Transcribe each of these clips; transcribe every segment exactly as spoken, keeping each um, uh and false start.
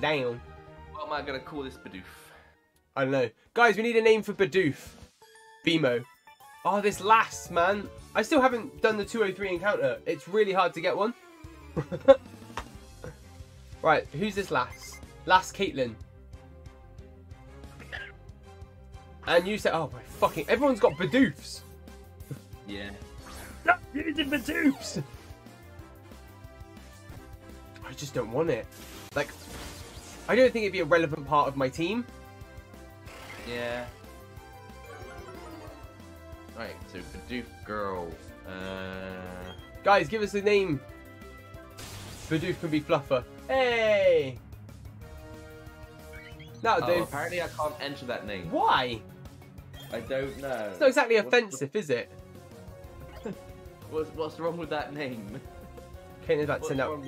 coming down. What am I going to call this Bidoof? I don't know. Guys, we need a name for Bidoof. Bimo. Oh, this lasts, man. I still haven't done the two oh three encounter. It's really hard to get one. Right, who's this lass? Lass Caitlin. And you said, oh my fucking, everyone's got Bidoofs. Yeah. Stop using Bidoofs! I just don't want it. Like, I don't think it'd be a relevant part of my team. Yeah. Right, so Bidoof girl. Uh... Guys, give us a name. Bidoof can be Fluffer. Hey! That'll oh, do. Apparently I can't enter that name. Why? I don't know. It's not exactly what's offensive, the... is it? what's, what's wrong with that name? Okay, that's enough.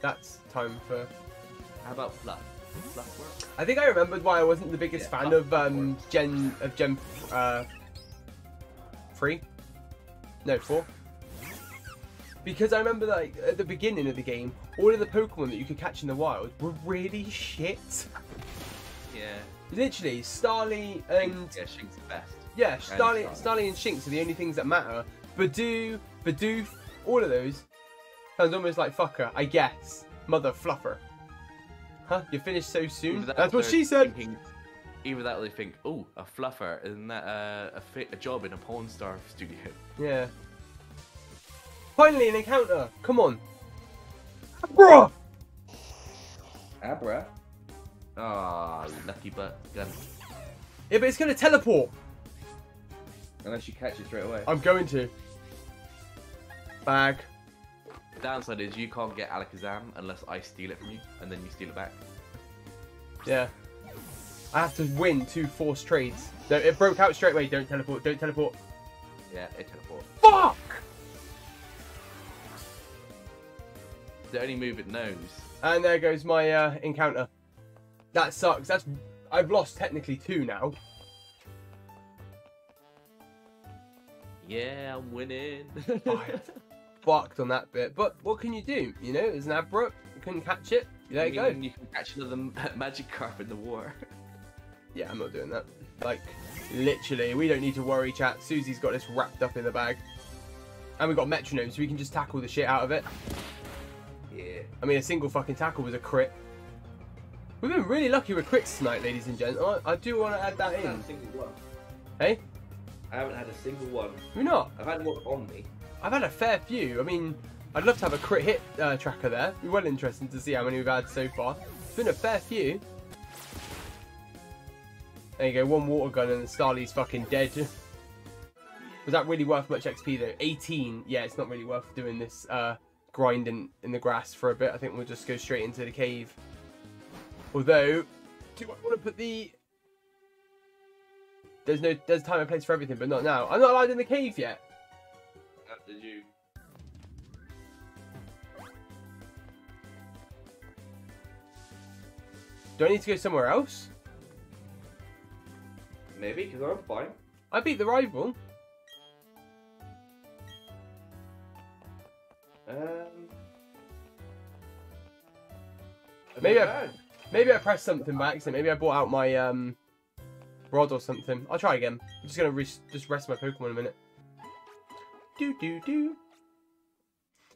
That's time for... How about Fluff? Fluff work? I think I remembered why I wasn't the biggest yeah, fan of um, Gen... of Gen... Uh, three? No, four. Because I remember like at the beginning of the game, all of the Pokemon that you could catch in the wild were really shit. Yeah. Literally, Starly and... Yeah, Shinx are best. Yeah, Starly, and Starly. Starly and Shinx are the only things that matter. Badoo, Bidoof, all of those. Sounds almost like fucker, I guess. Mother fluffer. Huh? You finished so soon? That That's what she said! Thinking, either that or they think, oh, a fluffer, isn't that uh, a, fit, a job in a porn star studio? Yeah. Finally, an encounter. Come on. Abra! Abra? Ah, oh, lucky butt gun. Yeah, but it's going to teleport. Unless you catch it straight away. I'm going to. Bag. The downside is you can't get Alakazam unless I steal it from you, and then you steal it back. Yeah. I have to win two forced trades. No, it broke out straight away. Don't teleport. Don't teleport. Yeah, it teleports. Fuck! The only move it knows. And there goes my uh, encounter. That sucks. That's I've lost technically two now. Yeah, I'm winning. Oh, I fucked on that bit, but what can you do? You know, there's an Abra. You couldn't catch it. There you, you mean, go. You can catch another Magikarp in the war. Yeah, I'm not doing that. Like, literally, we don't need to worry, chat. Susie's got this wrapped up in the bag, and we've got metronome, so we can just tackle the shit out of it. Yeah. I mean, a single fucking tackle was a crit. We've been really lucky with crits tonight, ladies and gents. I, I do want to add that in. I haven't had a single one. Hey? I haven't had a single one. You're not? I've had one on me. I've had a fair few. I mean, I'd love to have a crit hit uh, tracker there. It'd be well interesting to see how many we've had so far. It's been a fair few. There you go, one water gun and the Starly's fucking dead. Was that really worth much X P though? eighteen. Yeah, it's not really worth doing this... Uh, grinding in the grass for a bit. I think we'll just go straight into the cave. Although, do I want to put the... There's no, there's time and place for everything, but not now. I'm not allowed in the cave yet. How did you? Do I need to go somewhere else? Maybe, because I'm fine. I beat the rival. Um, maybe I, maybe I pressed something by accident. Maybe I brought out my um, rod or something. I'll try again. I'm just gonna re just rest my Pokemon a minute. Do do do. Do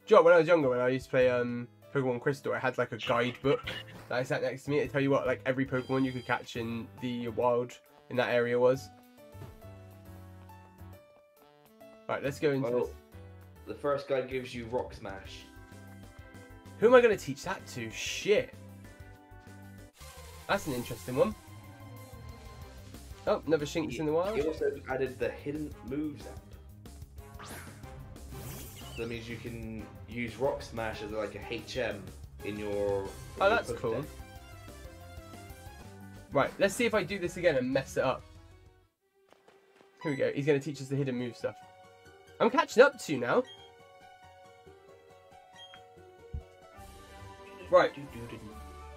you know, when I was younger, when I used to play um, Pokemon Crystal, I had like a guidebook that I sat next to me. It'd tell you what like every Pokemon you could catch in the wild in that area was. Right, let's go into well, this. The first guy gives you Rock Smash. Who am I going to teach that to? Shit. That's an interesting one. Oh, another Shinx in the wild. He also added the Hidden Moves app. So that means you can use Rock Smash as like a H M in your... Oh, that's cool. Right, let's see if I do this again and mess it up. Here we go. He's going to teach us the Hidden Move stuff. I'm catching up to you now. Right.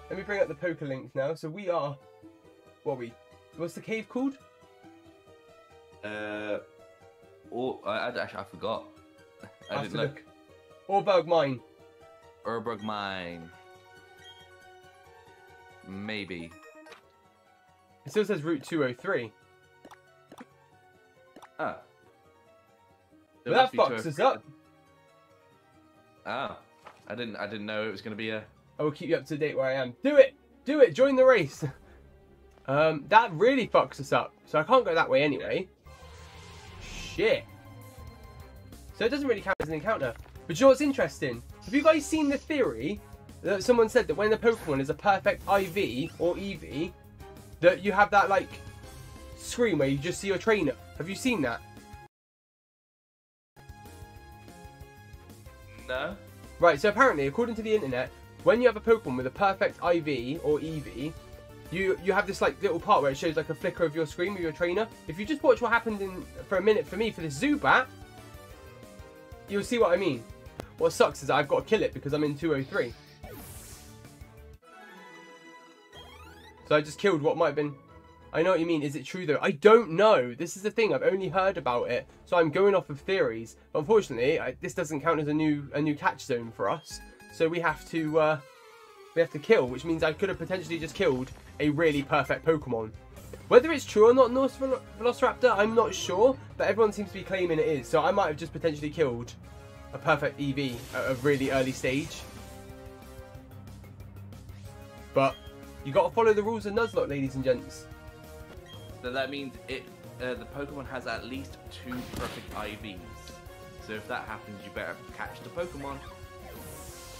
Let me bring up the poker links now. So we are... What are we? What's the cave called? Uh... Oh, I, I, I forgot. I, I didn't look. look. Oreburgh Mine. Oreburgh Mine. Maybe. It still says Route two oh three. Ah. Well, that fox is up. Ah. I didn't I didn't know it was gonna be a... I will keep you up to date where I am. Do it! Do it! Join the race! Um, that really fucks us up. So I can't go that way anyway. Shit. So it doesn't really count as an encounter. But you know what's interesting? Have you guys seen the theory that someone said that when the Pokemon is a perfect I V or E V, that you have that, like, screen where you just see your trainer? Have you seen that? No. Right, so apparently, according to the internet, when you have a Pokemon with a perfect I V or E V, you you have this like little part where it shows like a flicker of your screen with your trainer. If you just watch what happened in for a minute for me for the Zubat, you'll see what I mean. What sucks is that I've got to kill it because I'm in two oh three. So I just killed what might have been... I know what you mean. Is it true though? I don't know. This is the thing. I've only heard about it. So I'm going off of theories. But unfortunately, I, this doesn't count as a new a new catch zone for us. So we have to uh, we have to kill, which means I could have potentially just killed a really perfect Pokemon. Whether it's true or not, Norse Vel Velociraptor, I'm not sure, but everyone seems to be claiming it is. So I might have just potentially killed a perfect E V at a really early stage. But you got to follow the rules of Nuzlocke, ladies and gents. So that means it uh, the Pokemon has at least two perfect I Vs. So if that happens, you better catch the Pokemon.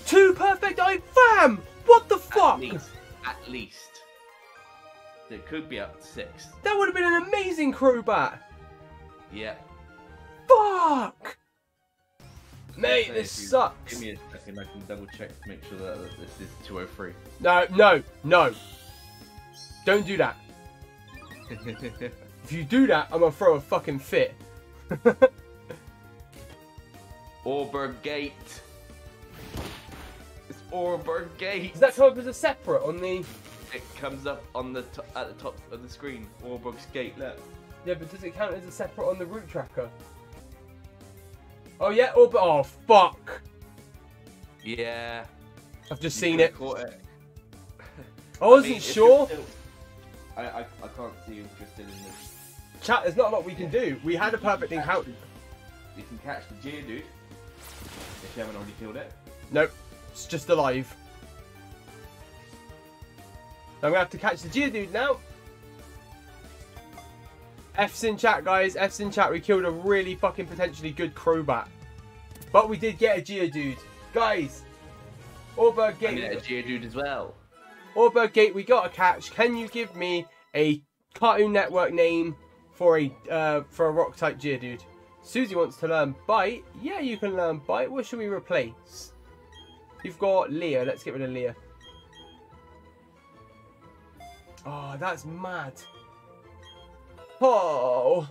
Two perfect I fam! What the fuck? At least, at least. There could be up to six. That would have been an amazing Crobat. Yeah. Fuck! Mate, this you, sucks. Give me a second, I can double check to make sure that this is two oh three. No, no, no. Don't do that. If you do that, I'm gonna throw a fucking fit. Oreburgh Gate. It's Oreburgh Gate. Does that come up as a separate on the... It comes up on the top, at the top of the screen, Oreburgh Gate, look. Yeah, but does it count as a separate on the route tracker? Oh yeah, Or oh fuck. Yeah. I've just you seen it. it. I wasn't I mean, sure. Still, I, I I can't see if you're still in this. Chat, there's not a lot we can do. We had a perfect you encounter. The, you can catch the Geodude. If you haven't already killed it. Nope. It's just alive. I'm gonna have to catch the Geodude now. F's in chat, guys. F's in chat. We killed a really fucking potentially good Crobat. But we did get a Geodude. Guys, Oreburgh Gate. I get a Geodude as well. Oreburgh Gate, we got a catch. Can you give me a Cartoon Network name for a uh, for a rock-type Geodude? Susie wants to learn Bite. Yeah, you can learn Bite. What should we replace? You've got Leah. Let's get rid of Leah. Oh, that's mad. Oh,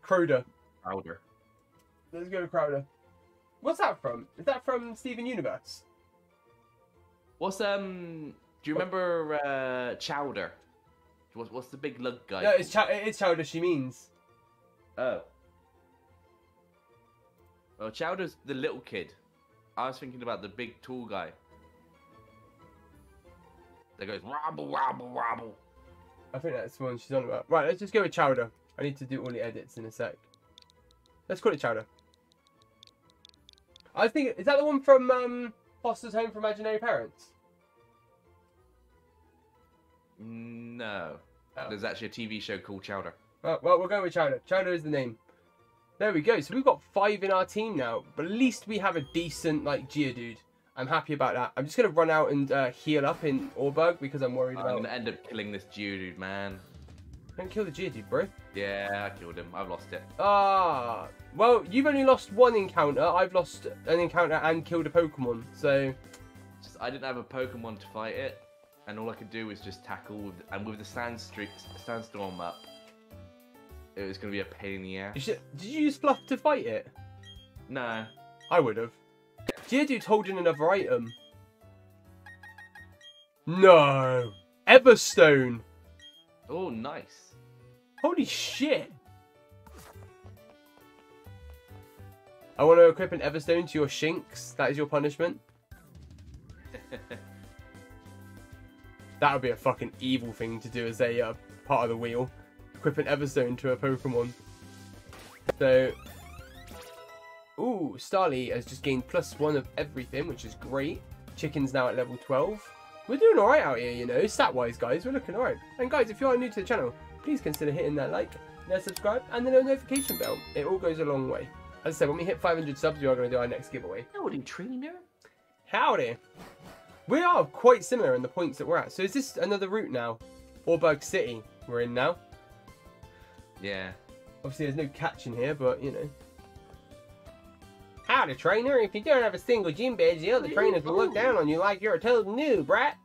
Crowder. Crowder. Let's go to Crowder. What's that from? Is that from Steven Universe? What's um? Do you remember uh, Chowder? What's what's the big lug guy? No, it's Ch it is Chowder. She means. Oh. Well, Chowder's the little kid. I was thinking about the big tall guy. That goes wobble wobble wobble. I think that's the one she's on about. Right, let's just go with Chowder. I need to do all the edits in a sec. Let's call it Chowder. I think... Is that the one from um, Foster's Home for Imaginary Parents? No. Oh. There's actually a T V show called Chowder. Well, well, we'll go with Chowder. Chowder is the name. There we go. So we've got five in our team now. But at least we have a decent, like, Geodude. I'm happy about that. I'm just going to run out and uh, heal up in Oreburgh because I'm worried about... I'm going to end up killing this Geodude, man. Don't kill the Geodude, bro. Yeah, I killed him. I've lost it. Ah. Well, you've only lost one encounter. I've lost an encounter and killed a Pokemon, so... Just, I didn't have a Pokemon to fight it, and all I could do was just tackle, and with the sand streaks, sandstorm up, it was going to be a pain in the ass. You should, did you use Fluff to fight it? No. I would have. Geodude's holding another item. No. Everstone. Oh, nice. Holy shit. I want to equip an Everstone to your Shinx. That is your punishment. That would be a fucking evil thing to do as a uh, part of the wheel. Equip an Everstone to a Pokemon. So, ooh, Starly has just gained plus one of everything, which is great. Chicken's now at level twelve. We're doing all right out here, you know, stat-wise, guys. We're looking all right. And guys, if you are new to the channel, please consider hitting that like, that subscribe, and the little notification bell. It all goes a long way. As I said, when we hit five hundred subs, we are going to do our next giveaway. Howdy, Training Mirror. Howdy. We are quite similar in the points that we're at. So is this another route now? Oreburgh City we're in now. Yeah. Obviously, there's no catch in here, but, you know. Howdy, trainer. If you don't have a single gym badge, the other trainers will look down on you like you're a total noob, brat.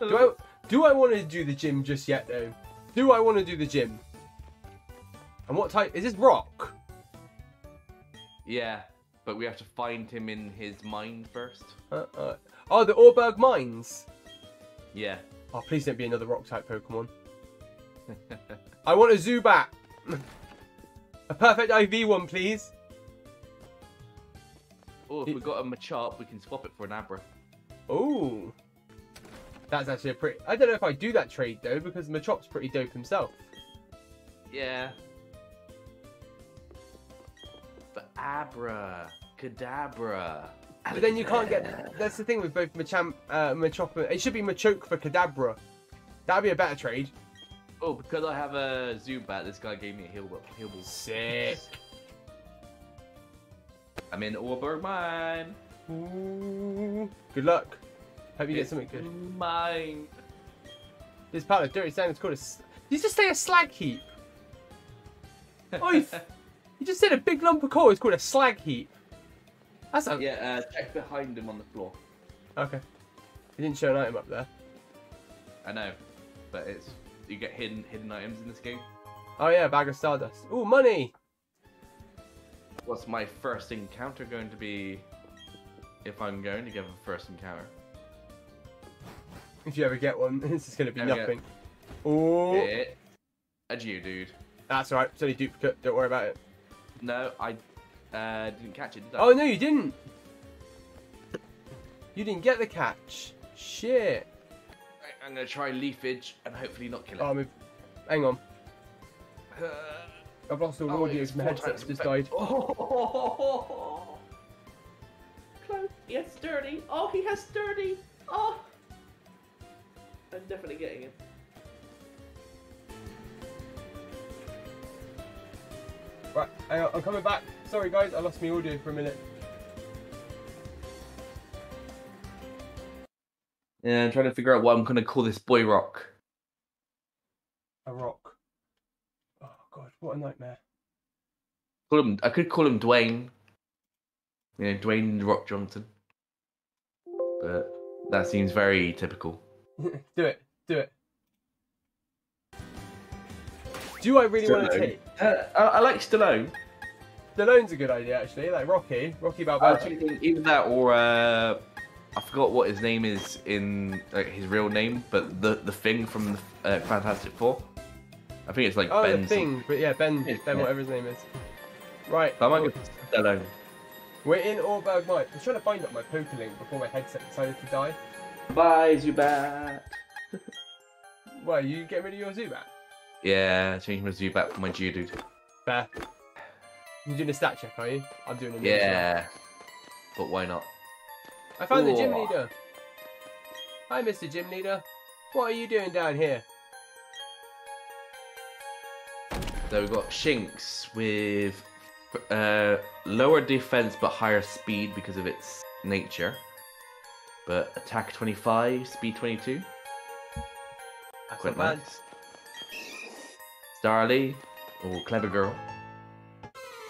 Do I, do I want to do the gym just yet, though? Do I want to do the gym? And what type? Is this Rock? Yeah, but we have to find him in his mine first. Uh, uh. Oh, the Oreburgh Mines? Yeah. Oh, please don't be another Rock-type Pokemon. I want a Zubat. A perfect I V one, please. Oh, if we got a Machop, we can swap it for an Abra. Oh. That's actually a pretty... I don't know if I do that trade, though, because Machop's pretty dope himself. Yeah. But Abra. Kadabra. But then you can't get... That's the thing with both Machamp, uh, Machop... It should be Machoke for Kadabra. That would be a better trade. Oh, because I have a Zubat, this guy gave me a heal ball. Sick. I'm in Oreburgh Mine. Ooh. Good luck. Hope you it's get something good. Mine. This pile of dirty sand is called a... Did you just say a slag heap? Oh, you, you just said a big lump of coal is called a slag heap. That's a... Yeah, uh, check behind him on the floor. Okay. He didn't show an item up there. I know, but it's... You get hidden hidden items in this game. Oh yeah, bag of stardust. Ooh, money! What's my first encounter going to be? If I'm going to give a first encounter. If you ever get one, this is going to be nothing. Get... Ooh. It, a Geodude. That's alright, it's only duplicate, don't worry about it. No, I uh, didn't catch it, did I? Oh no, you didn't! You didn't get the catch. Shit. I'm going to try leafage and hopefully not kill it. Um, hang on. Uh, I've lost all the oh, audio from the headset's just died. Oh, oh, oh, oh. Close. He has sturdy. Oh, he has sturdy. Oh. I'm definitely getting him. Right, hang on. I'm coming back. Sorry, guys. I lost my audio for a minute. Yeah, I'm trying to figure out what I'm going to call this boy Rock. A Rock. Oh, God, what a nightmare. Call him, I could call him Dwayne. Yeah, Dwayne Rock Johnson. But that seems very typical. Do it. Do it. Do I really Stallone. want to take... Uh, I, I like Stallone. Stallone's a good idea, actually. Like Rocky. Rocky Balboa. I actually think either that or... Uh... I forgot what his name is in like his real name, but the the thing from the uh, Fantastic Four. I think it's like oh, Ben. Oh, the thing, but yeah, Ben, Ben, yeah. whatever his name is. Right. I might go Stallone. We're in Oreburgh Mine. I'm trying to find out my Pokelink before my headset decided to die. Bye, Zubat. Well, you get rid of your Zubat? Yeah, I changed my Zubat for my Geodude. Fair. You're doing a stat check, are you? I'm doing a yeah. Check. But why not? I found Ooh. the gym leader. Hi, Mister Gym Leader. What are you doing down here? So we've got Shinx with uh, lower defense but higher speed because of its nature. But attack twenty-five, speed twenty-two. That's quite nice. Bad. Starly. Oh, clever girl.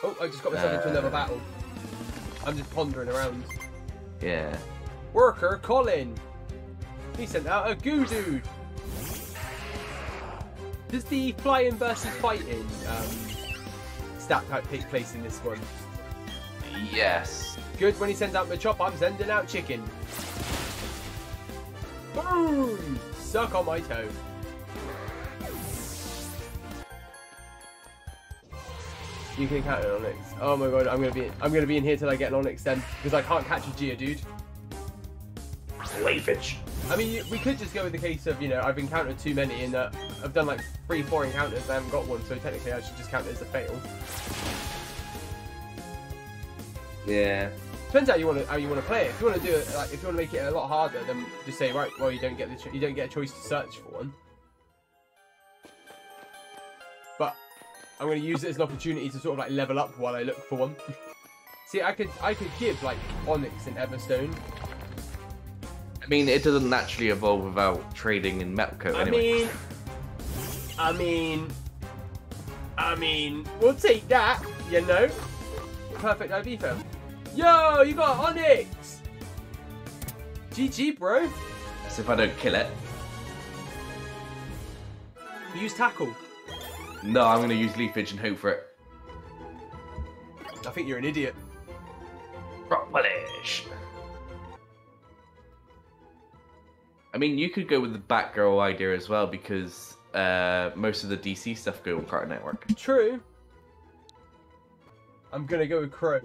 Oh, I just got myself uh, into another battle. I'm just pondering around. Yeah. Worker Colin. He sent out a Geodude. Does the flying versus fighting um, stat type take place in this one? Yes. Good. When he sends out Machop, I'm sending out Chicken. Boom! Suck on my toe. You can count an Onix. Oh my god, I'm gonna be I'm gonna be in here till I get an Onix then, because I can't catch a Geodude. Leafage. I mean, we could just go with the case of, you know, I've encountered too many and uh, I've done like three, four encounters and I haven't got one, so technically I should just count it as a fail. Yeah. Depends how you want to how you want to play it. If you want to do it, like if you want to make it a lot harder, then just say right. Well, you don't get the you don't get a choice to search for one. But I'm going to use it as an opportunity to sort of like level up while I look for one. See, I could I could give like Onix and Everstone. I mean, it doesn't naturally evolve without trading in Metco anyway. I mean, I mean, I mean, we'll take that. You know, perfect I V film. Yo, you got Onix! G G, bro. That's if I don't kill it. Use tackle. No, I'm going to use leafage and hope for it. I think you're an idiot. Rock polish. I mean, you could go with the Batgirl idea as well, because uh, most of the D C stuff go on Cartoon Network. True. I'm going to go with Crow.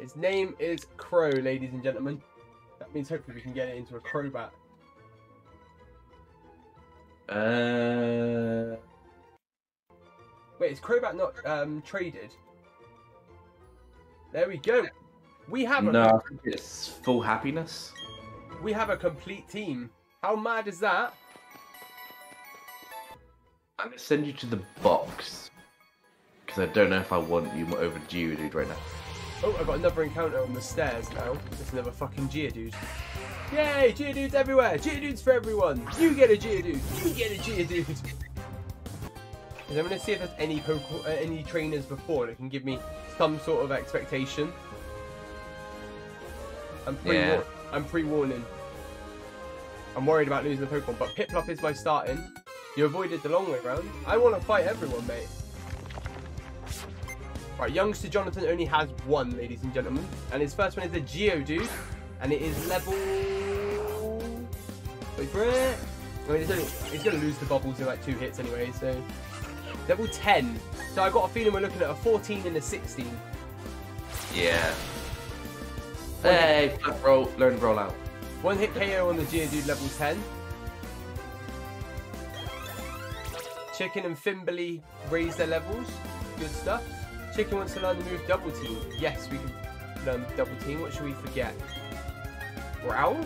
Its name is Crow, ladies and gentlemen. That means hopefully we can get it into a Crobat. Uh... Wait, is Crobat not um, traded? There we go. We have a... No, it's full happiness. We have a complete team. How mad is that? I'm going to send you to the box. I don't know if I want you over Geodude right now. Oh, I've got another encounter on the stairs now. It's another fucking Geodude. Yay, Geodudes everywhere. Geodudes for everyone. You get a Geodude. You get a Geodude. I'm going to see if there's any uh, any trainers before that can give me some sort of expectation. I'm pre yeah. I'm pre-warning. I'm worried about losing the Pokemon, but Piplup is my starting. You avoided the long way round. I want to fight everyone, mate. Right, youngster Jonathan only has one, ladies and gentlemen, and his first one is a Geodude, and it is level. Wait for it. I mean, it's only... he's going to lose the bubbles in like two hits anyway, so level ten. So I got a feeling we're looking at a fourteen and a sixteen. Yeah. Hey, flat roll, learn roll out. One hit K O on the Geodude level ten. Chicken and Fimberly raise their levels. Good stuff. Chicken wants to learn the move double team. Yes, we can learn double team. What should we forget? Growl?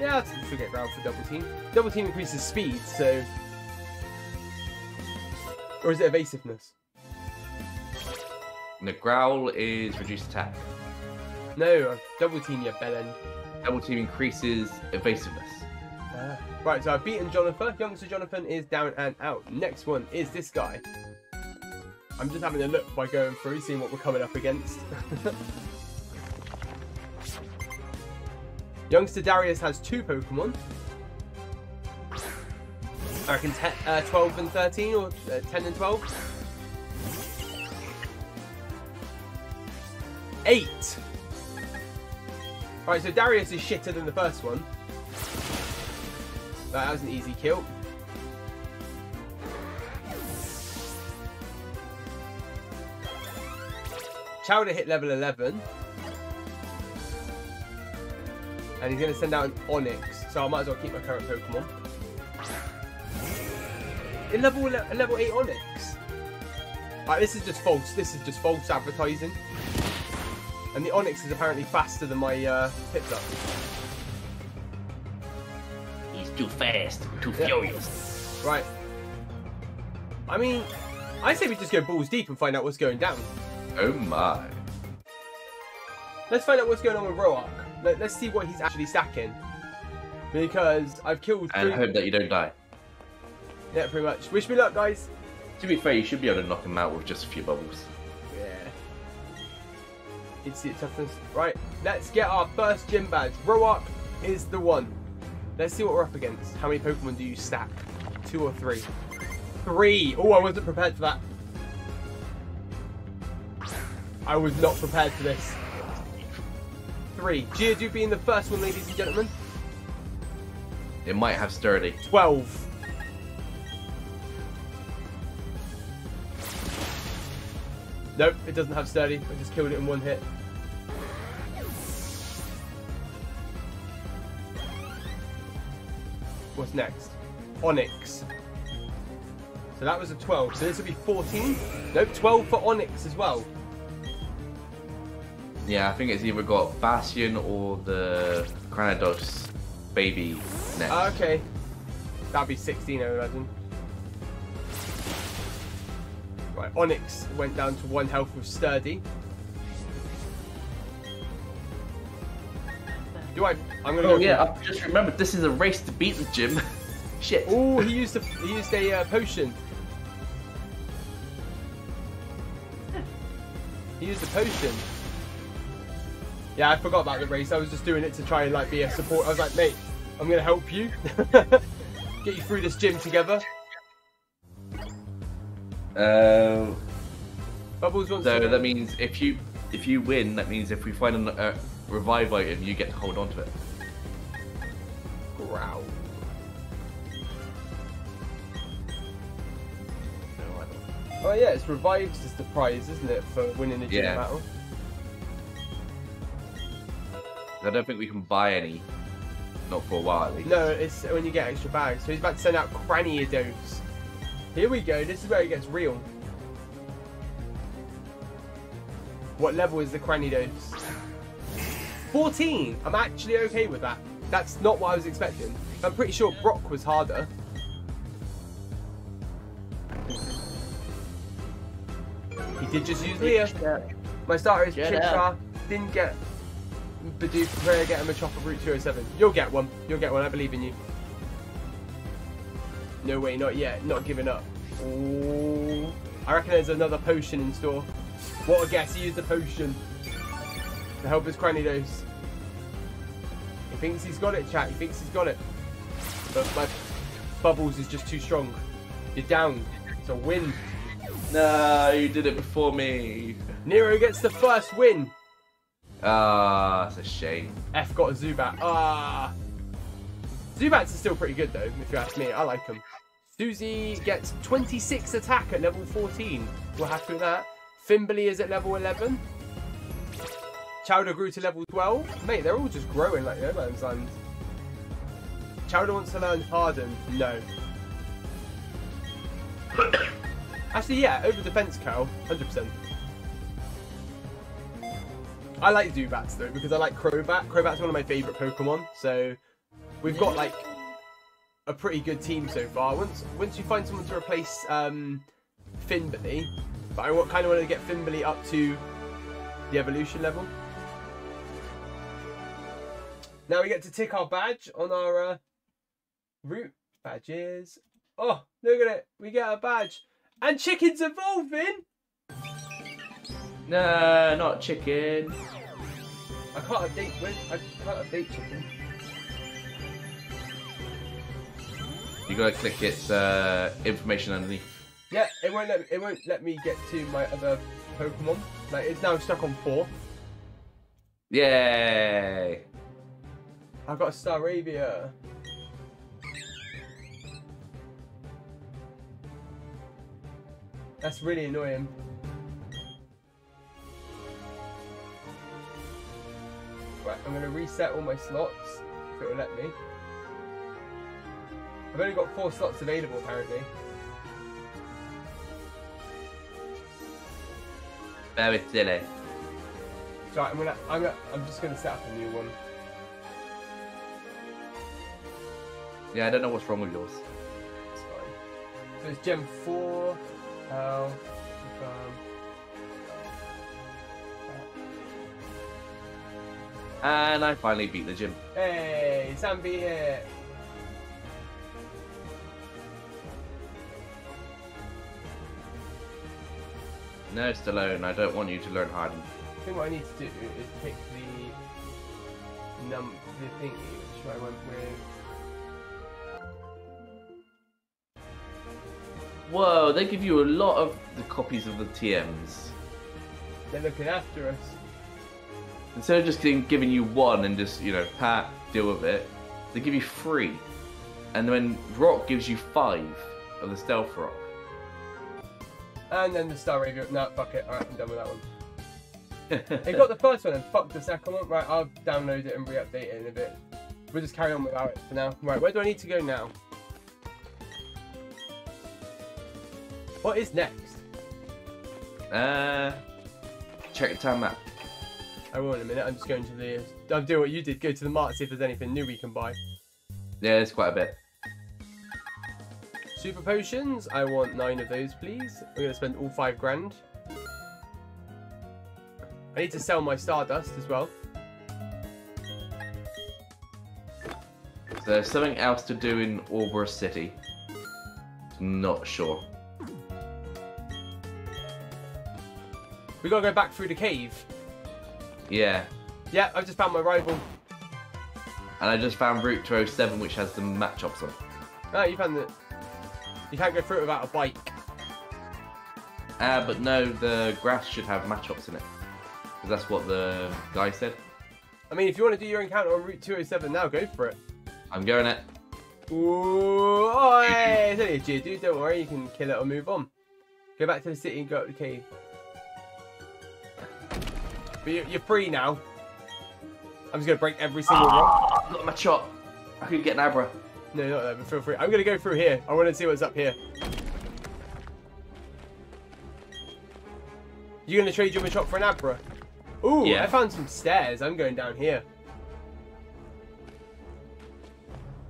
Yeah, I'll forget Growl for double team. Double team increases speed, so... Or is it evasiveness? No, Growl is reduced attack. No, double team, you bellend. Double team increases evasiveness. Ah. Right, so I've beaten Jonathan. Youngster Jonathan is down and out. Next one is this guy. I'm just having a look by going through, seeing what we're coming up against. Youngster Darius has two Pokemon. I reckon uh, twelve and thirteen, or uh, ten and twelve. Eight! Alright, so Darius is shitter than the first one. That was an easy kill. Chowder hit level eleven. And he's going to send out an Onix, so I might as well keep my current Pokemon. In level, level eight Onix. Right, this is just false. This is just false advertising. And the Onix is apparently faster than my uh, Piplup. He's too fast, too yeah. furious. Right. I mean, I say we just go balls deep and find out what's going down. Oh my. Let's find out what's going on with Roark. Let's see what he's actually stacking. Because I've killed three... And I hope that you don't die. Yeah, pretty much. Wish me luck, guys. To be fair, you should be able to knock him out with just a few bubbles. Yeah. It's the toughness. Right, let's get our first gym badge. Roark is the one. Let's see what we're up against. How many Pokemon do you stack? Two or three? Three! Oh, I wasn't prepared for that. I was not prepared for this. Three. Geodude being the first one, ladies and gentlemen. It might have sturdy. Twelve. Nope, it doesn't have sturdy. I just killed it in one hit. What's next? Onix. So that was a twelve. So this will be fourteen. Nope, twelve for Onix as well. Yeah, I think it's either got Bastion or the Cranidos baby next. Uh, okay. That'd be sixteen, I imagine. Right, Onix went down to one health with Sturdy. Do I? I'm gonna. Oh go yeah, I just remembered this is a race to beat the gym. Shit. Oh, he used a he used a uh, potion. He used a potion. Yeah, I forgot about the race. I was just doing it to try and like be a support. I was like, mate, I'm gonna help you, get you through this gym together. Uh, Bubbles wants so to that means if you if you win, that means if we find an uh, revive item, you get to hold on to it. Growl. No, I don't. Oh yeah, it's revives is the prize, isn't it, for winning a gym yeah. battle? I don't think we can buy any, not for a while at least. No, it's when you get extra bags. So he's about to send out Cranidos. Here we go, this is where it gets real. What level is the Cranidos? fourteen! I'm actually okay with that. That's not what I was expecting. I'm pretty sure Brock was harder. He did just use Leah. My starter is Chimchar. Didn't get Bidoof, prayer, get him a Machop of Route two oh seven. You'll get one. You'll get one. I believe in you. No way, not yet. Not giving up. Ooh. I reckon there's another potion in store. What a guess. He used the potion to help his Cranidos. He thinks he's got it, chat. He thinks he's got it. But my Bubbles is just too strong. You're down. It's a win. No, you did it before me. Nero gets the first win. Ah, uh, that's a shame. F got a Zubat. Ah, uh, Zubats are still pretty good though, if you ask me. I like them. Susie gets twenty-six attack at level fourteen. We're happy with that. Fimbly is at level eleven. Chowder grew to level twelve. Mate, they're all just growing like no man's land. Chowder wants to learn Harden. No. Actually, yeah, over defense curl, one hundred percent. I like Zubats though, because I like Crobat. Crobat's one of my favourite Pokemon, so we've got like a pretty good team so far. Once once you find someone to replace um, Finbally, but I kind of want to get Finbally up to the evolution level. Now we get to tick our badge on our uh, route badges. Oh, look at it, we get a badge. And Chicken's evolving! No, not Chicken. I can't update with. I can't update Chicken. You gotta click its uh, information underneath. Yeah, it won't let me, it won't let me get to my other Pokemon. Like it's now stuck on four. Yay! I've got a Staravia. That's really annoying. Right, I'm going to reset all my slots, if it will let me. I've only got four slots available apparently. Very silly. So right, I'm gonna, I'm gonna, I'm just gonna set up a new one. Yeah, I don't know what's wrong with yours. It's fine. So it's Gem Four. How? And I finally beat the gym. Hey, Sam beat it. No, Stallone, I don't want you to learn Harden. I think what I need to do is pick the num the thingy which I went with. Whoa, they give you a lot of the copies of the T Ms. They're looking after us. Instead of just giving you one and just, you know, pat, deal with it, they give you three. And then Rock gives you five of the Stealth Rock. And then the Staravia. No, fuck it. Alright, I'm done with that one. They got the first one and fucked the second one. Right, I'll download it and re-update it in a bit. we'll just carry on without it for now. Right, where do I need to go now? What is next? Uh, check the town map. I will in a minute. I'm just going to the... I'll do what you did. Go to the mart, see if there's anything new we can buy. Yeah, there's quite a bit. Super potions. I want nine of those, please. We're going to spend all five grand. I need to sell my Stardust as well. There's something else to do in Oreburgh City. Not sure. We got to go back through the cave. Yeah. Yeah, I've just found my rival. And I just found Route two oh seven, which has the Machops on. Ah, you found it. You can't go through it without a bike. Ah, uh, but no, the grass should have Machops in it. Because that's what the guy said. I mean, if you want to do your encounter on Route two oh seven now, go for it. I'm going it. Ooh, oh, hey, it's only a Geodude, don't worry, you can kill it or move on. Go back to the city and go up the cave. But you're free now. I'm just going to break every single oh, rock. Not my chop. I could get an Abra. No, not that, but feel free. I'm going to go through here. I want to see what's up here. You're going to trade your Machop for an Abra? Ooh, yeah. I found some stairs. I'm going down here.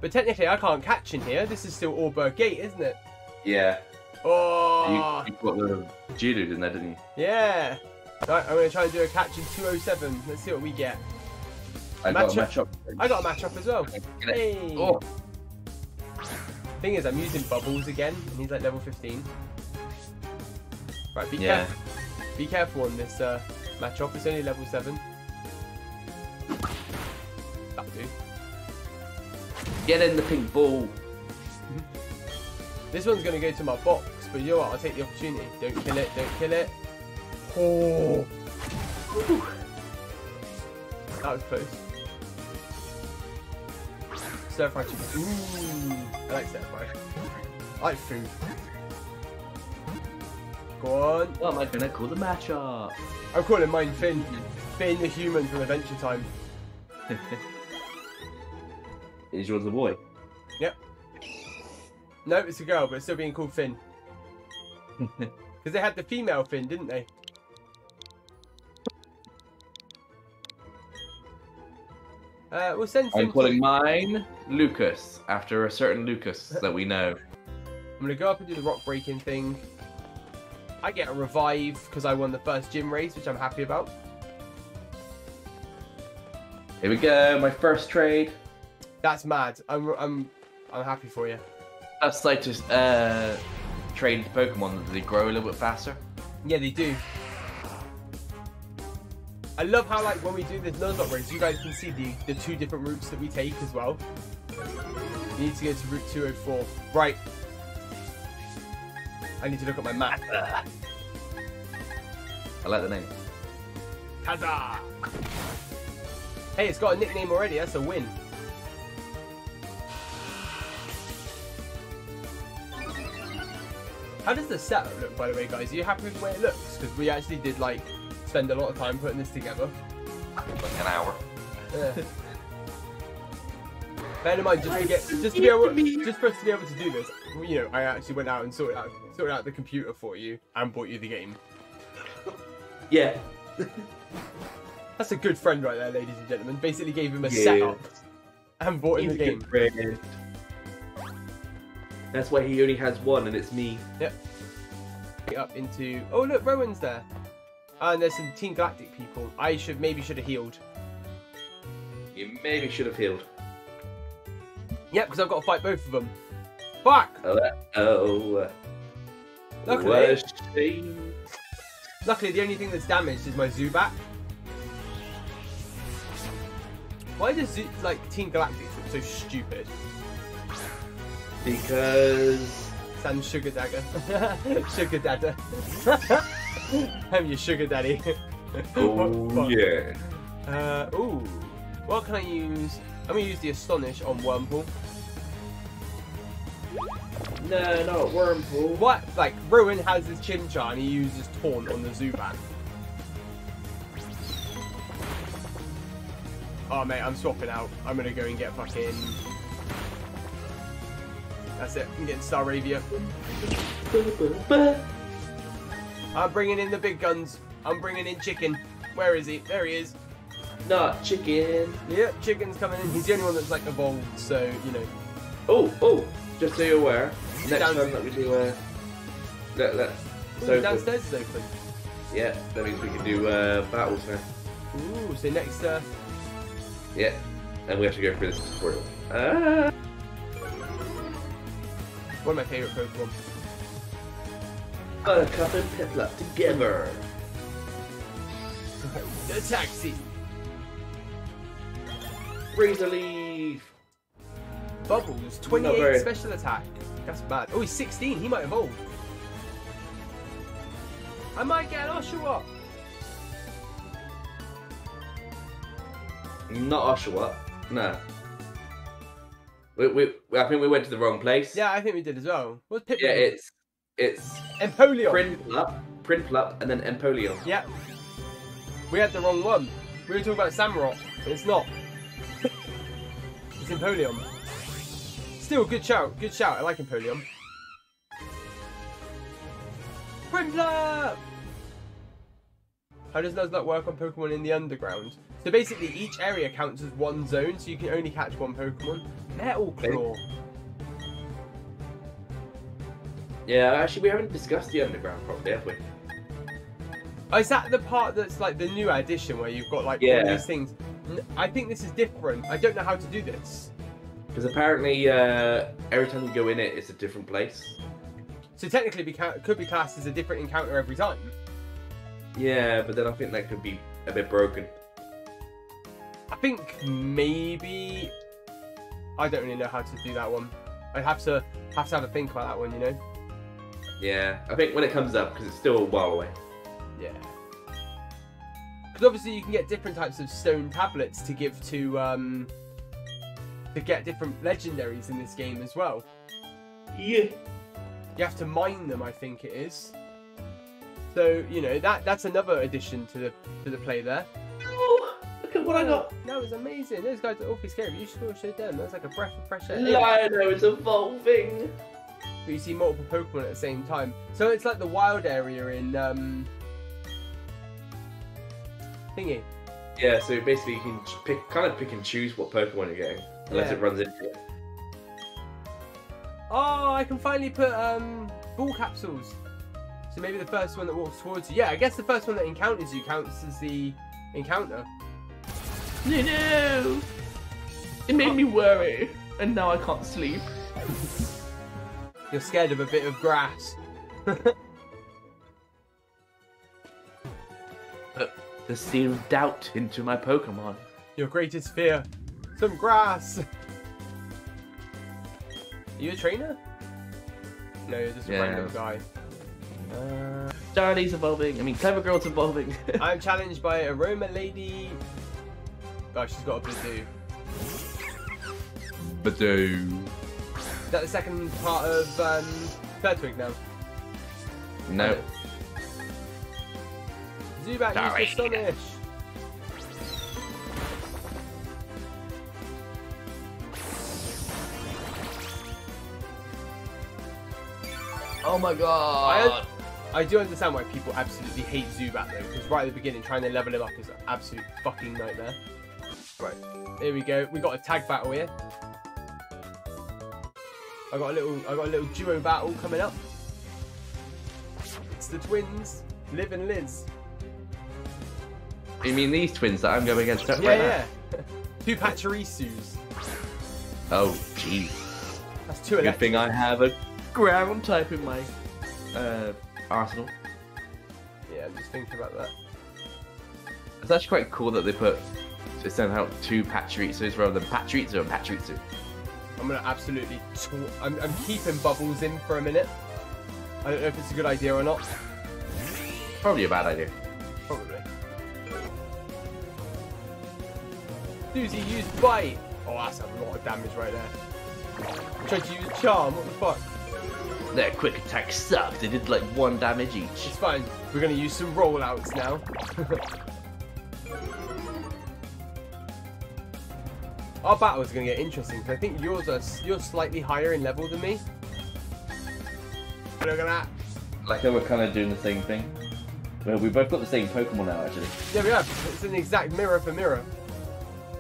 But technically, I can't catch in here. This is still Oreburgh Gate, isn't it? Yeah. Oh. You, you got the Geodude in there, didn't you? Yeah. Right, I'm going to try and do a catch in two oh seven. Let's see what we get. I match got a match up. up. I got a match up as well. Hey. Oh. Thing is, I'm using Bubbles again, and he's like level fifteen. Right, be yeah. careful. Be careful on this uh, match up. It's only level seven. That'll do. Get in the pink ball. This one's going to go to my box, but you know what? I'll take the opportunity. Don't kill it. Don't kill it. Oh. That was close. Stir fry chicken. Ooh. I like stir fry. I like food. Go on. What am I going to call the matchup? I'm calling mine Finn. Finn the human from Adventure Time. Is yours a boy? Yep. No, it's a girl, but it's still being called Finn. Because they had the female Finn, didn't they? Uh, we'll send I'm calling mine Lucas, after a certain Lucas that we know. I'm going to go up and do the rock breaking thing. I get a revive because I won the first gym race, which I'm happy about. Here we go, my first trade. That's mad. I'm I'm I'm happy for you. That's like just uh, trade Pokemon that they grow a little bit faster. Yeah, they do. I love how, like, when we do this Nuzlocke race, you guys can see the, the two different routes that we take as well. You need to go to Route two oh four. Right. I need to look at my map. I like the name. Huzzah! Hey, it's got a nickname already. That's a win. How does the setup look, by the way, guys? Are you happy with the way it looks? Because we actually did, like... spend a lot of time putting this together. Like an hour. Yeah. Bear in mind, just to get, just to be able, just for us to be able to do this, you know, I actually went out and sorted out, sorted out the computer for you and bought you the game. Yeah. That's a good friend right there, ladies and gentlemen. Basically gave him a yeah. setup and bought him the game. Friend. That's why he only has one, and it's me. Yep. Get up into. Oh look, Rowan's there. And there's some Team Galactic people. I should maybe should have healed. You maybe should have healed. Yep, because I've got to fight both of them. Fuck! Oh, oh. Luckily, luckily, the only thing that's damaged is my Zubat. Why does like Team Galactic look so stupid? Because San Sugar Dagger, Sugar Dagger. I'm your sugar daddy. Oh, yeah. Uh, ooh. What can I use? I'm going to use the Astonish on Wurmple. No, not Wurmple. What? Like, Ruin has his Chimchar and he uses Taunt on the Zubat. Oh, mate, I'm swapping out. I'm going to go and get fucking... That's it. I'm getting Staravia. I'm bringing in the big guns. I'm bringing in Chicken. Where is he? There he is. Not Chicken. Yeah, Chicken's coming in. He's the only one that's, like, evolved, so, you know. Oh, oh, just so you're aware. Next Down time that we do, uh... Let, let, so downstairs is open. Yeah, that means we can do uh, battles now. Ooh, so next... Uh... Yeah, and we have to go through this tutorial. Ah! One of my favourite Pokemon. Buttercup and Piplup together. The taxi. Razor Leaf. Bubbles, twenty-eight very... special attack. That's bad. Oh, he's sixteen. He might evolve. I might get an Oshawott. Not Oshawott. No. We, we, I think we went to the wrong place. Yeah, I think we did as well. What's Piplup? Yeah, it's it's Empoleon. Prinplup, Prinplup, and then Empoleon. Yeah. We had the wrong one. We were talking about Samurott, but it's not. It's Empoleon. Still, good shout, good shout. I like Empoleon. Prinplup! How does Nuzlocke work on Pokemon in the underground? So basically, each area counts as one zone, so you can only catch one Pokemon. Metal Claw. Yeah, actually, we haven't discussed the underground properly, have we? Oh, is that the part that's like the new addition where you've got like yeah. all these things? I think this is different. I don't know how to do this. Because apparently uh, every time you go in it, it's a different place. So technically we ca could be classed as a different encounter every time. Yeah, but then I think that could be a bit broken. I think maybe... I don't really know how to do that one. I'd have to have to have a think about that one, you know? Yeah, I think when it comes up, because it's still a while away. Yeah. Because obviously you can get different types of stone tablets to give to, um, to get different legendaries in this game as well. Yeah. You have to mine them, I think it is. So, you know, that that's another addition to the, to the play there. Oh, look at what I got. That was amazing. Those guys are awfully scary. You should go show them. That's like a breath of fresh air. Lionel is evolving. But you see multiple Pokemon at the same time. So it's like the wild area in um, thingy. Yeah, so basically you can pick, kind of pick and choose what Pokemon you're getting, unless yeah. it runs into it. Oh, I can finally put um, ball capsules. So maybe the first one that walks towards you. Yeah, I guess the first one that encounters you counts as the encounter. No, no! It made oh. me worry, and now I can't sleep. You're scared of a bit of grass. Put the seed of doubt into my Pokemon. Your greatest fear, some grass. Are you a trainer? No, you're just a yeah. random guy. Uh, Starly's evolving. I mean, Clever Girl's evolving. I'm challenged by Aroma Lady. Oh, she's got a Bidoof. Bidoof. Is that the second part of um, Third Twig now? No. Zubat used Astonish. Oh my god! I, I do understand why people absolutely hate Zubat though, because right at the beginning trying to level him up is an absolute fucking nightmare. Right, here we go. We got a tag battle here. I got a little, I got a little duo battle coming up. It's the twins, Liv and Liz. You mean these twins that I'm going against? Up yeah, right yeah. Now? Two Pachirisus. Oh, jeez. That's two. Good thing I have a ground type in my uh, arsenal. Yeah, I'm just thinking about that. It's actually quite cool that they put they sent out two Pachirisus rather than Pachirisu and Pachirisu. I'm gonna absolutely. I'm, I'm keeping Bubbles in for a minute. I don't know if it's a good idea or not. Probably a bad idea. Probably. Susie used Bite. Oh, that's a lot of damage right there. I tried to use Charm. What the fuck? Their quick attack sucked. They did like one damage each. It's fine. We're gonna use some rollouts now. Our battle is going to get interesting, because I think yours are, you're slightly higher in level than me. Look at that. Like that we're kind of doing the same thing. Well, we both got the same Pokemon now, actually. Yeah, we have. It's an exact mirror for mirror.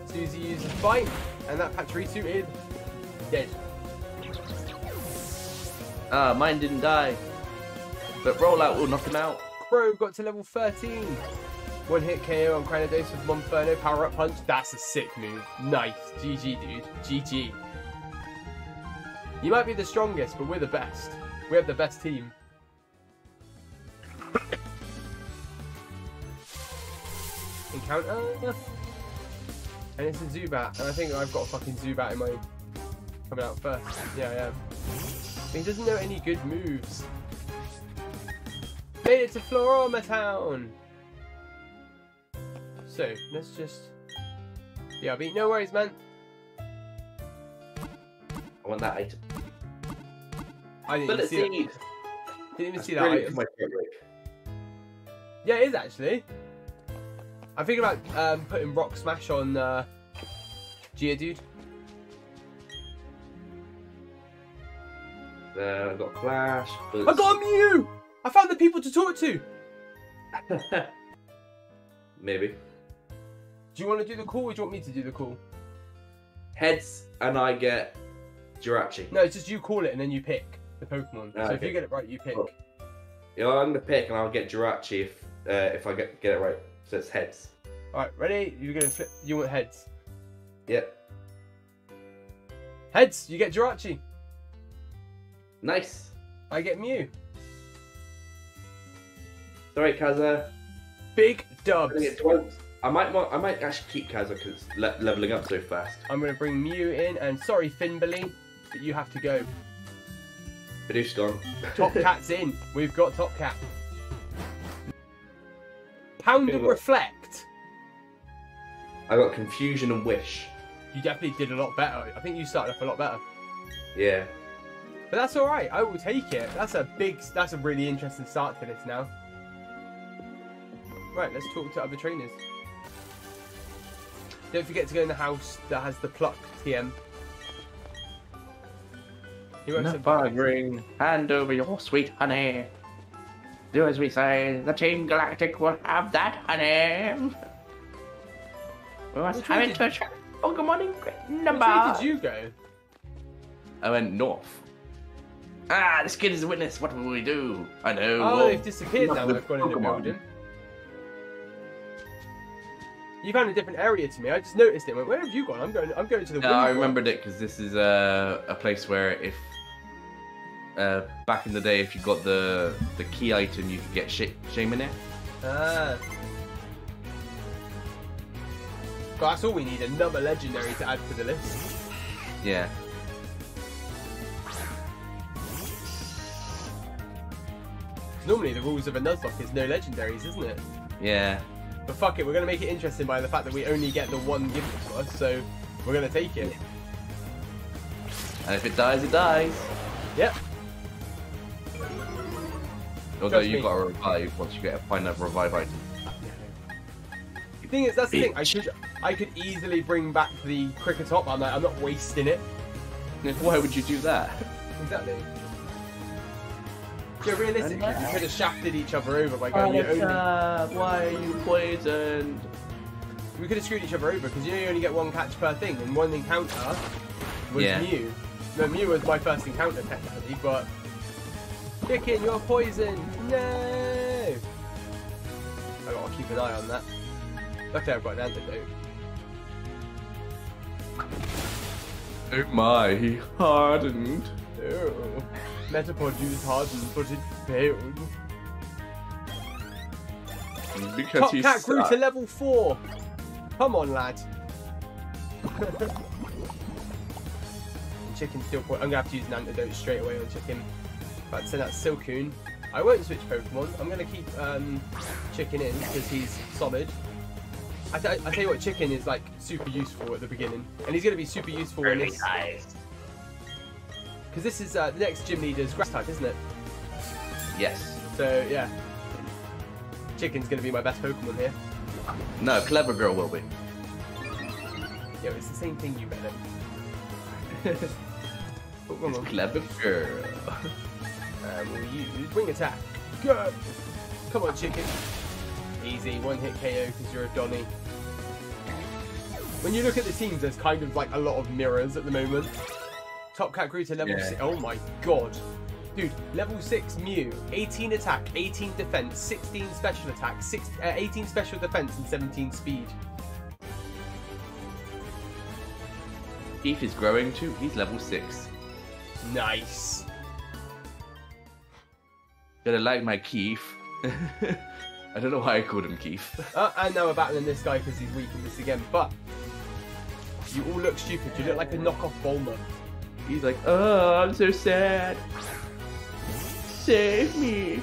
Susie uses Bite, and that Pachirisu is dead. Ah, uh, mine didn't die. But Rollout will knock him out. Crow got to level thirteen. One hit K O on Cranidos with Monferno power up punch. That's a sick move. Nice. G G, dude. G G. You might be the strongest, but we're the best. We have the best team. Encounter? And it's a Zubat. And I think I've got a fucking Zubat in my... coming out first. Yeah, I am. He doesn't know any good moves. Made it to Florama Town! So, let's just... yeah, I'll be... no worries, man. I want that item. I didn't even see that. Didn't even see that item. Yeah, it is, actually. I'm thinking about um, putting Rock Smash on uh, Geodude. Uh, I've got Flash. I got a Mew! I found the people to talk to! Maybe. Do you want to do the call or do you want me to do the call? Heads and I get Jirachi. No, it's just you call it and then you pick the Pokemon. Ah, so okay. If you get it right, you pick. Oh. Yeah, I'm going to pick and I'll get Jirachi if uh, if I get, get it right. So it's heads. Alright, ready? You're gonna flip. You want heads? Yep. Heads! You get Jirachi. Nice. I get Mew. Sorry, Kaza. Big dubs. I might, want, I might actually keep Kaza because it's le leveling up so fast. I'm going to bring Mew in, and sorry, Finbally, but you have to go. Bidoof's gone. Top Cat's in. We've got Top Cat. Pound and Reflect. I got Confusion and Wish. You definitely did a lot better. I think you started off a lot better. Yeah. But that's all right. I will take it. That's a big. That's a really interesting start to this now. Right, let's talk to other trainers. Don't forget to go in the house that has the pluck T M. He works at Bar Green. Hand over your sweet honey. Do as we say. The Team Galactic will have that honey. We must have it to attract Pokemon in great number. Where did you go? I went north. Ah, this kid is a witness. What will we do? I know. Oh, well, they've disappeared now. They've gone in the building. You found a different area to me. I just noticed it. Went, where have you gone? I'm going. I'm going to the. No, I remembered it because this is a uh, a place where if uh, back in the day, if you got the the key item, you could get sh shaman it. Ah. God, that's all we need. Another legendary to add to the list. Yeah. Normally the rules of a Nuzlocke is no legendaries, isn't it? Yeah. But fuck it, we're going to make it interesting by the fact that we only get the one given to us, so we're going to take it. And if it dies, it dies. Yep. Although you've got a revive once you get a find that revive item. The thing is, that's the thing, I could, I could easily bring back the Cricketop, I'm like, I'm not wasting it. Why would you do that? Exactly. So realistically, we could have shafted each other over by going, oh, you're only... up? Why are you poisoned? We could have screwed each other over, because you know you only get one catch per thing, and one encounter was yeah. Mew. No, Mew was my first encounter, technically, but... Chicken, you're poisoned! No! I've got to keep an eye on that. Luckily I've got an antidote. Oh my, he hardened. Oh. Metapod used hardened, but it failed. Because Top Cat grew to level four. Come on, lad. Chicken still. I'm gonna have to use an antidote straight away on Chicken. Right, so that's Silcoon. I won't switch Pokemon. I'm gonna keep um, Chicken in because he's solid. I, th I tell you what, Chicken is like super useful at the beginning, and he's gonna be super useful when it's. Because this is uh, the next gym leader's grass type, isn't it? Yes. So, yeah. Chicken's going to be my best Pokemon here. No, Clever Girl will be. Yo, it's the same thing, you better. It's clever girl. And we'll use wing attack. Go! Come on, chicken. Easy, one hit K O because you're a Donny. When you look at the teams, there's kind of like a lot of mirrors at the moment. Top Cat grew to level yeah. six. Oh my god. Dude, level six Mew, eighteen attack, eighteen defense, sixteen special attack, six, uh, eighteen special defense, and seventeen speed. Keith is growing too. He's level six. Nice. Gonna like my Keith. I don't know why I called him Keith. Uh, and now we're battling this guy because he's weak in this again. But you all look stupid. You look like a knockoff Bulma. He's like, oh, I'm so sad. Save me!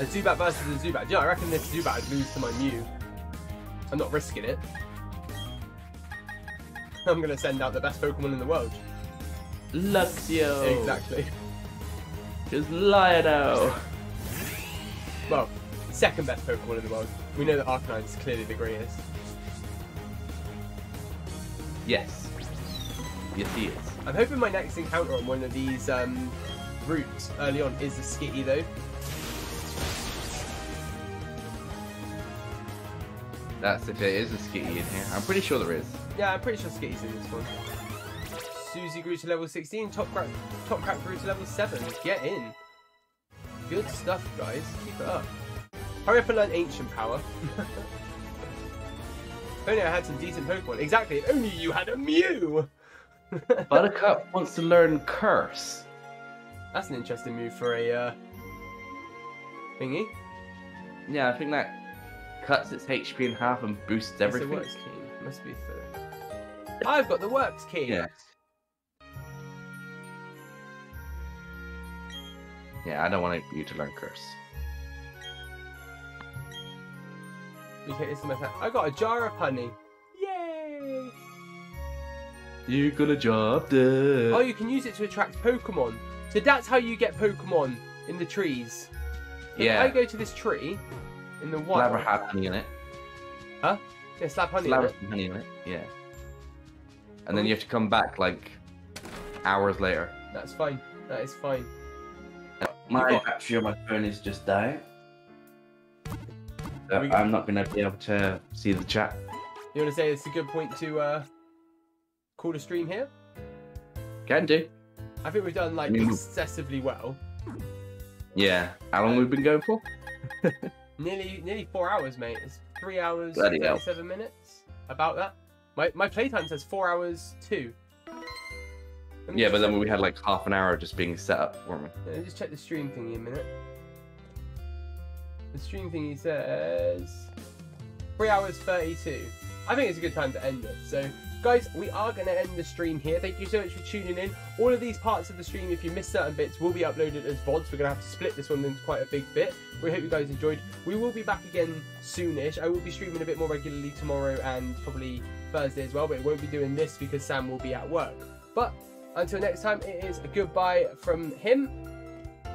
A Zubat versus a Zubat. Yeah, I reckon this Zubat would lose to my Mew. I'm not risking it. I'm gonna send out the best Pokemon in the world. Luxio! Exactly. Just Lionel! Well, second best Pokemon in the world. We know that Arcanine is clearly the greatest. Yes. Yes, he is. I'm hoping my next encounter on one of these, um... route early on is a Skitty though. That's if there is a Skitty in here. I'm pretty sure there is. Yeah, I'm pretty sure Skitty's in this one. Susie grew to level sixteen, Top Cat Top Cat grew to level seven. Get in. Good stuff, guys. Keep it up. Hurry up and learn Ancient Power. If only I had some decent Pokemon. Exactly, if only you had a Mew! Buttercup wants to learn Curse. That's an interesting move for a uh, thingy. Yeah, I think that cuts its H P in half and boosts everything. It's the works key. Must be for... I've got the works key. Yeah. Yeah, I don't want you to learn Curse. Okay, it's my time. I got a jar of honey. Yay! You got a jar of dirt. Oh, you can use it to attract Pokemon. So that's how you get Pokemon in the trees. If yeah. I go to this tree in the wild. Slap a honey in it. Huh? Yeah, slap honey slap in it. honey in it. Yeah. And Ooh. then you have to come back like hours later. That's fine. That is fine. My battery on my phone is just dying. So I'm not going to be able to see the chat. You want to say it's a good point to uh, call the stream here? Can do. I think we've done like I mean, excessively well. Yeah. How long um, we've been going for? nearly, nearly four hours, mate. It's three hours, Bloody thirty-seven hell. minutes. About that. My my playtime says four hours two. Yeah, but then we had like half an hour just being set up, weren't we? Let me just check the stream thingy a minute. The stream thingy says three hours thirty-two. I think it's a good time to end it. So. Guys, we are going to end the stream here. Thank you so much for tuning in. All of these parts of the stream, if you miss certain bits, will be uploaded as V O Ds. We're going to have to split this one into quite a big bit. We hope you guys enjoyed. We will be back again soonish. I will be streaming a bit more regularly tomorrow and probably Thursday as well, but it won't be doing this because Sam will be at work. But until next time, it is a goodbye from him.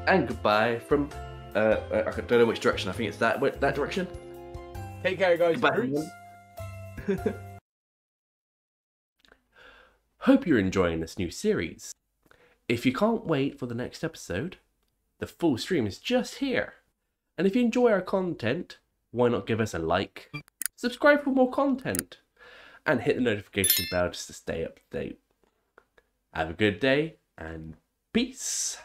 And goodbye from... Uh, I don't know which direction. I think it's that, that direction. Take care, guys. Bye. Hope you're enjoying this new series. If you can't wait for the next episode, the full stream is just here. And if you enjoy our content, why not give us a like, subscribe for more content, and hit the notification bell just to stay up to date. Have a good day and peace.